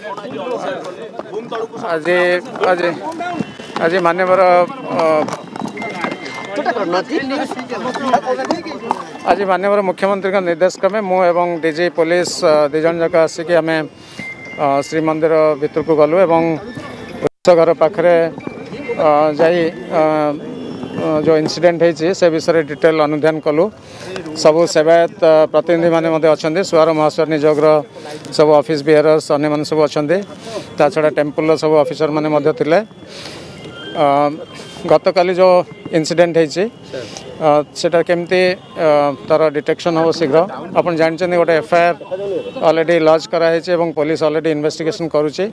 आज आज आज मानवर आज मानवर मुख्यमंत्री का निर्देश क्रमे मु एवं डीजी पुलिस दिजाक आसिक आम श्रीमंदिर भितर को गलु एवं घर पाखे जाई जो इंसिडेंट होती से विषय डिटेल अनुधान कलु। सबू सेवायत प्रतिनिधि मैंने अच्छा सुहार महासुर निजोगर सब ऑफिस बिहेरर्स अने मैंने सब अच्छा ता छड़ा टेम्पल सब ऑफिसर मैंने थिले। गतकाली जो इंसिडेंट होती सेटा केमती तार डिटेक्शन हो शीघ्र आपन जानते गोटे एफआईआर ऑलरेडी लॉन्च कराई और पुलिस ऑलरेडी इन्वेस्टिगेशन करुच्ची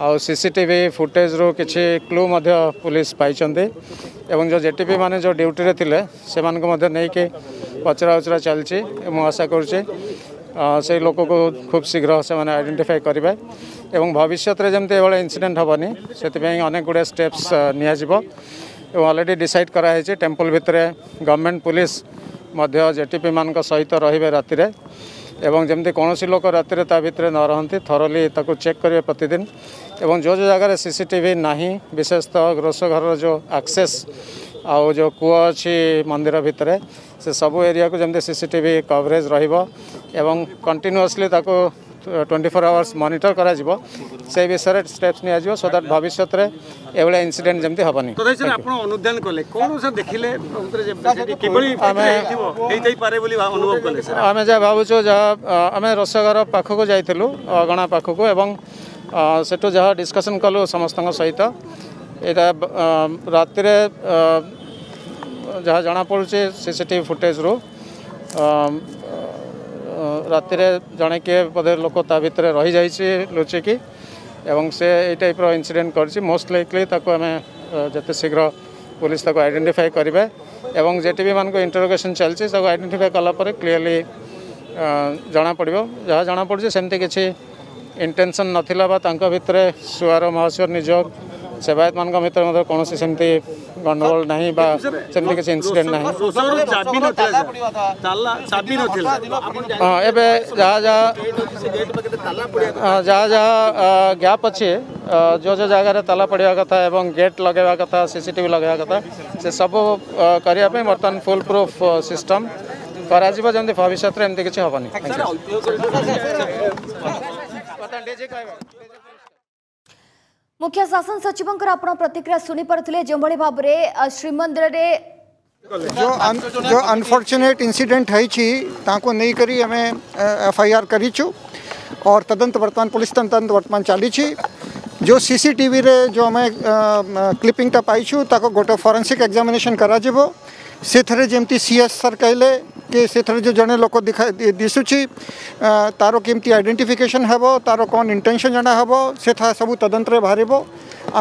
आ सीसीटीवी फुटेज रु किसी क्लू पुलिस पाई एवं जो जेटीपी माने जो ड्यूटी रे थिले से नहीं कि पचरा उचरा चलती आशा करुचे से लोक को खूब शीघ्र से आइडेंटिफाई करेंगे और भविष्य में जमती भाई इंसिडेंट हेनी से अनेक गुड़े स्टेप्स नियाजिबो। ऑलरेडी डिसाइड कराई टेम्पल भितर गवर्नमेंट पुलिस जेटीपी मान सहित रही राति एवं जमती कौन लोक राति भितर न रहती थरली चेक करेंगे प्रतिदिन एवं जो जो जगह सीसीटीवी ना विशेषतः ग्रोसघर जो एक्सेस आउ जो कूआ अच्छी मंदिर भितर से सबू एरिया को जमती सीसीटीवी कवरेज रही कंटिन्यूअसली 24 आवर्स मॉनिटर करा से विषय स्टेप्स निया सो दैट भविष्य में एवं इंसिडेंट जमती हेनी। अनुदान कले कौन सर देखिले आम जहाँ भावुँ जहाँ आम रसघर पाखक जाइलु अगणा पाखक एवं सेठू जहाँ डिस्कसन कलु समस्त सहित यहाँ राति जहाँ जनापड़ी सीसीटीवी फुटेज रु राति जड़े किए बोधे लोक तातर रही जाइए लुचिकी एवं से ये टाइप इंसिडेंट कर मोस्ट लाइकली जिते शीघ्र पुलिस ताको आइडेंटिफाई करेंगे एवं जेटीबी मान इंटरोगेसन चलती आइडेंटिफाई कलापर क्लीयरली जनापड़ जहाँ जनापड़ी सेमती किसी इंटेंशन नाला भितर सुआर महासुर निजोग सेवायत मान भर कौन सेमती गंडगोल ना सेमती किसी इंसिडेंट ना गैप अच्छे जो जो जगह ताला पड़ा कथा एवं गेट लगे कथा सीसीटीवी लगे कथा से सब करने बर्तमान फुल प्रूफ सिस्टम करमती भविष्य में एमती किसी हेनी। मुख्य शासन सचिव प्रतिक्रिया सुनी पारे जो भाव में श्रीमंदिर जो अनफॉर्चुनेट इंसिडेंट है नहीं करी हमें एफआईआर करीचु और तदंत वर्तमान पुलिस तदंत वर्तमान चली जो सीसीटीवी रे जो हमें क्लिपिंग टा पाइचु ताको गोटे फॉरेंसिक एग्जामिनेशन करा जिवो से जमती सीएस सर कहले कि से जो जड़े लोक दिखा दिशुची तारो केमती आइडेंटिफिकेशन हेब तारो कौन इंटेंशन जना हेब से सब तदंत बाहर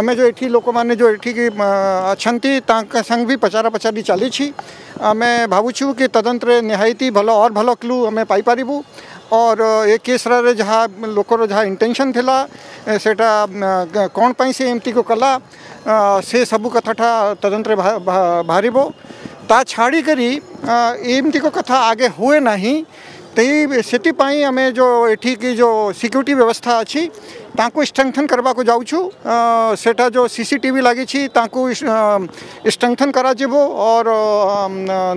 आम जो ये लोक मैंने जो ये अच्छा संग भी पचारा पचारी चली आम भावुँ कि तदंत निहायती भल और भल क्लू आम पाइपरबू और ये केसर जहाँ लोकर जहाँ इंटेंशन थिला सेटा कौन पाई से एमती को कला से सबू कथाटा तदंत बाहर ता छाड़ी करी एमती को कथा आगे हुए नहीं तई से आम जो एठी की जो सिक्यूरिटी व्यवस्था अच्छी ताकू स्ट्रेंथन करबा को जाऊँ सेटा जो सीसीटीवी लगी स्ट्रेंथन करा जिवो और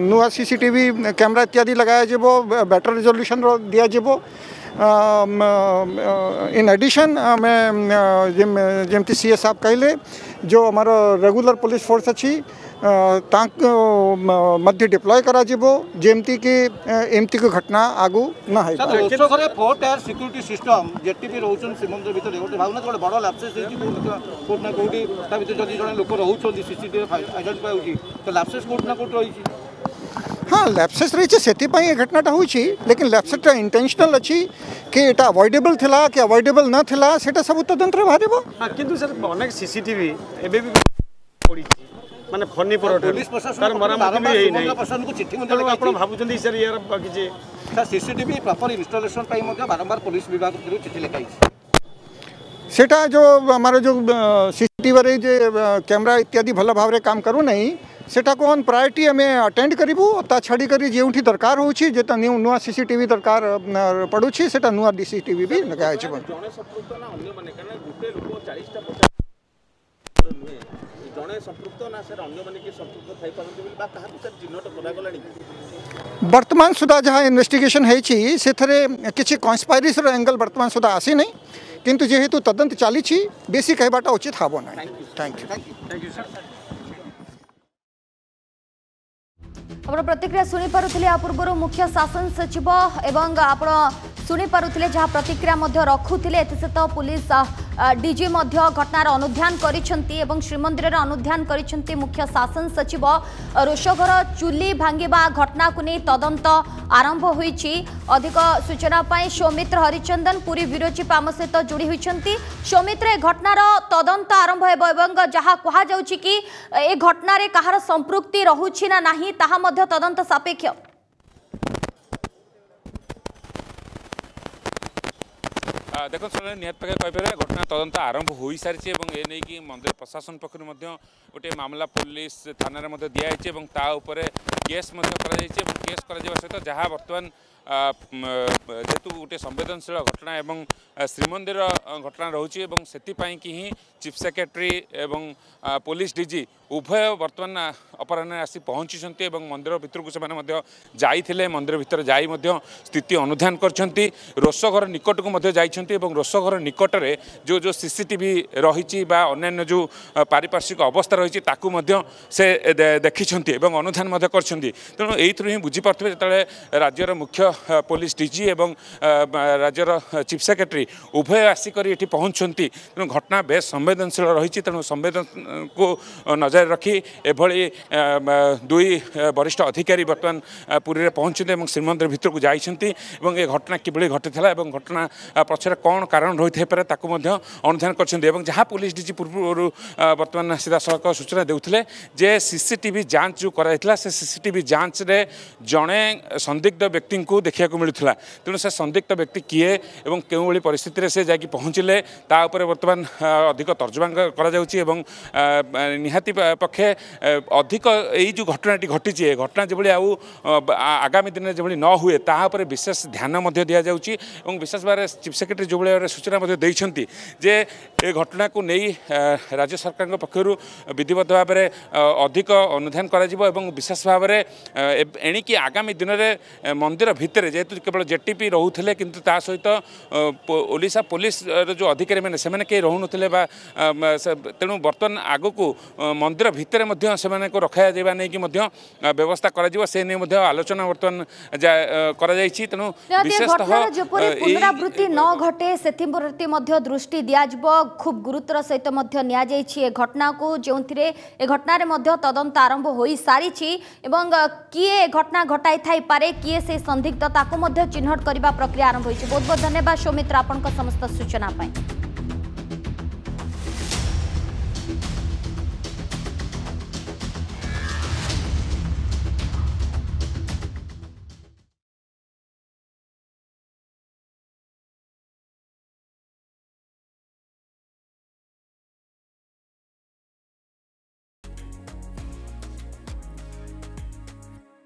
नुआ सीसीटीवी कैमरा इत्यादि लगाया जिवो बेटर रिजोल्यूशन दिया जिवो। इन एडिशन मैं जेमती सी एस साहब कहले जो आम रेगुलर पुलिस फोर्स अच्छी मध्य डिप्लॉय करा जिवो जेमती की एमती को घटना आगू ना है। फोर्ट एयर सिक्यूरिटी सिस्टम जेटी भी रोचन श्रीमंदिर भीतर गोटे भावना गोटे बड़ लैप्सेस होती कोट ना कोटी ता भीतर जदी जने लोक रहउछन सीसीटीवी आइडेंटिफाई होउची तो लैप्सेस कोट ना कोट रहिची। हाँ लैप्सेस रही है से घटनाटा हो लेकिन लैप्सेसटा इंटेंशनल अच्छी कि यहाँ अवॉइडेबल थिला कि अवॉइडेबल ना थिला सेटा सब तदंत बाहर किंतु सर अनेक सीसीटीवी एबे भी पड़ी माने फनी परोटा सर मरामती भी होई नहीं प्रशासन को चिट्ठी मंडल आपण भाबुचंदी सर यार किजे सर सीसीटीवी प्रॉपर इंस्टॉलेशन पाई मध्य बारंबार पुलिस विभाग चिट्ठी लिखाई सेटा जो हमारे जो कैमरा इत्यादि भल भाव में काम करूँ नहीं सेटा को ऑन प्रायोरिटी आम अटेंड करूँ ता छाड़ी जो दरकार होता नुआ सीसीटीवी दरकार पड़ू से नुआ सीसीटीवी भी लगाए बर्तमान सुधा जहाँ इन्वेस्टिगेशन होती कन्स्पायरी एंगल बर्तमान सुधा आसी नहीं किंतु जेहेतु तदंत चाली बेसी कहबाटा उचित हाबो ना। थैंक यू आम प्रतिक्रिया शुणिपारे पूर्व मुख्य शासन सचिव एवं आप शुणिपुले जहाँ प्रतिक्रिया रखुले एतसत पुलिस डीजी घटनार अनुध्यान एवं श्रीमंदिर अनुध्यान कर मुख्य शासन सचिव रोषघर चुली भांगिबा घटना को नहीं तदंत आरंभ होई। अधिक सूचना पाई सौमित्र हरिचंदन पुरी ब्यूरो चीफ आम सहित जोड़ी होती। सौमित्र घटनार तदंत आरंभ हो जहाँ कहुच कि ए घटन कहार संपृक्ति रोचे ना नहीं ताहा मध्य तदंत सापेक्ष। देखो सर निहत पक्ष कहीपर घटना तदंत आरंभ हो सारी एने की मंदिर प्रशासन पक्षर गोटे मामला पुलिस थाना दिखाई और तापर केस केस कर सहित जहाँ बर्तमान जेहेतु गोटे संवेदनशील घटना एवं श्रीमंदिर घटना रोचे से ही चीफ सेक्रेटरी एवं पुलिस डीजी उभय बर्तमान अपराह आसी पहुंची मंदिर भितर को से मंदिर भितर जा स्थिति अनुधान कर रोषघर निकट को जाइए रोषघर निकट में जो जो सीसीटीवी रही अन्य जो पारिपार्श्विक अवस्था रही से देखी अनुधान कर तेणु यू ही बुझीपे जो राज्यर मुख्य पुलिस डीजी एवं राज्यर चीफ सेक्रेटरी उभय आसिक ये पहुंचती तेणु घटना बे संवेदनशील रही तेणु संवेदन को नजर रखी एभली दुई वरिष्ठ अधिकारी बर्तमान पुरी में पहुंचते श्रीमंदिर भीतर को जाती घटना किभली घटी था घटना पक्षर कौन कारण रही है अनुधान कर जहाँ पुलिस डीजी पूर्व बर्तमान सीधा सड़क सूचना देते जे सीसीटीवी जांच जो कराइला से सीसीटीवी जांच रे जड़े संदिग्ध व्यक्ति को देखा मिलूला तेणु से संदिग्ध व्यक्ति किए एवं क्यों परिस्थिति से जाकि पहुँचले तापर बर्तमान अधिक तर्जमा निहाती पक्षे अधिक जो घटनाटी घटी घटना जो आगामी दिन में जो न हुए तापर विशेष ध्यान दि जाऊँगी और विशेष भाव चीफ सेक्रेटरी जो भाव सूचना देती जे ए घटना को नहीं राज्य सरकार पक्षर विधिवत भाव में अधिक अनुधान विशेष भाव में एणिकी आगामी दिन में मंदिर भितर जेहेतु केवल जेटीपी रोले कि सहित ओडिशा पुलिस जो अधिकारी मैंने से कहीं रो ना तेणु बर्तमान आग को मंदिर भितर को रखा जावा नहीं कि व्यवस्था कर आलोचना बर्तमान तेणु पुनरावृत्ति न घटे से दृष्टि दिजाव खूब गुरुतर सहित घटना को जो घटन तदंत आरंभ हो सारी किए घटना घटाई थाईपे किए से संदिग्धता को चिन्हट करने प्रक्रिया आरंभ हो। बहुत बहुत धन्यवाद सौमित्र आपंक समस्त सूचना।